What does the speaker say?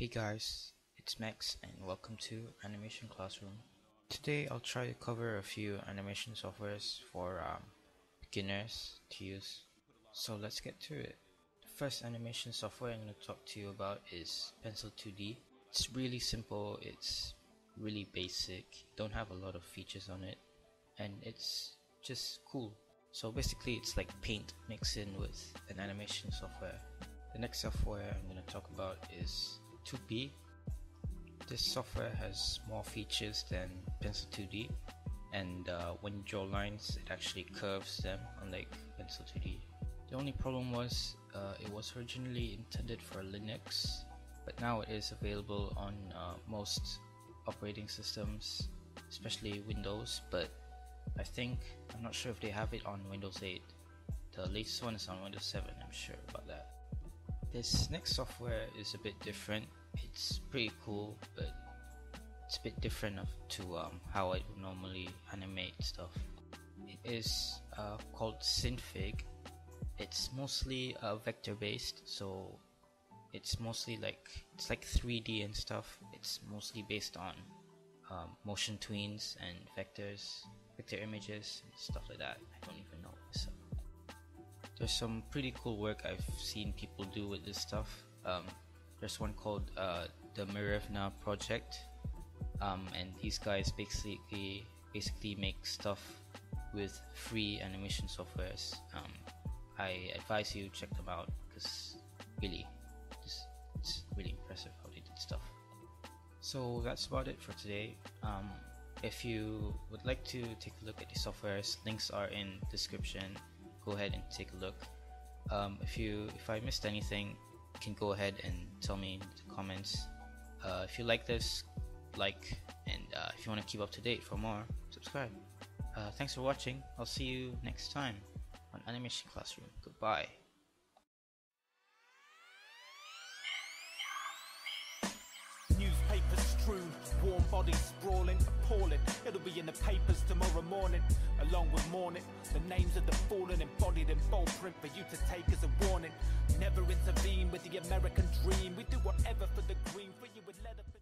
Hey guys, it's Max and welcome to Animation Classroom. Today I'll try to cover a few animation softwares for beginners to use. So let's get to it. The first animation software I'm going to talk to you about is Pencil 2D. It's really simple, it's really basic, don't have a lot of features on it, and it's just cool. So basically it's like paint mixed in with an animation software. The next software I'm going to talk about is 2P. This software has more features than Pencil 2D, and when you draw lines it actually curves them, unlike Pencil 2D. The only problem was it was originally intended for Linux, but now it is available on most operating systems, especially Windows, but I think, I'm not sure if they have it on Windows 8. The latest one is on Windows 7, I'm sure about that. This next software is a bit different. It's pretty cool, but it's a bit different to how I would normally animate stuff. It is called Synfig. It's mostly vector based, so it's mostly like 3D and stuff. It's mostly based on motion tweens and vectors, vector images, and stuff like that. I don't even know myself. There's some pretty cool work I've seen people do with this stuff. There's one called The Morevna Project, and these guys basically make stuff with free animation softwares. I advise you check them out because really, it's really impressive how they did stuff. So that's about it for today. If you would like to take a look at the softwares, links are in description. Go ahead and take a look. If I missed anything, you can go ahead and tell me in the comments. If you like this, and if you want to keep up to date for more, subscribe. Thanks for watching. I'll see you next time on Animation Classroom. Goodbye. Warm bodies sprawling, appalling. It'll be in the papers tomorrow morning, along with mourning. The names of the fallen embodied in bold print for you to take as a warning. Never intervene with the American dream. We do whatever for the green, for you would let up.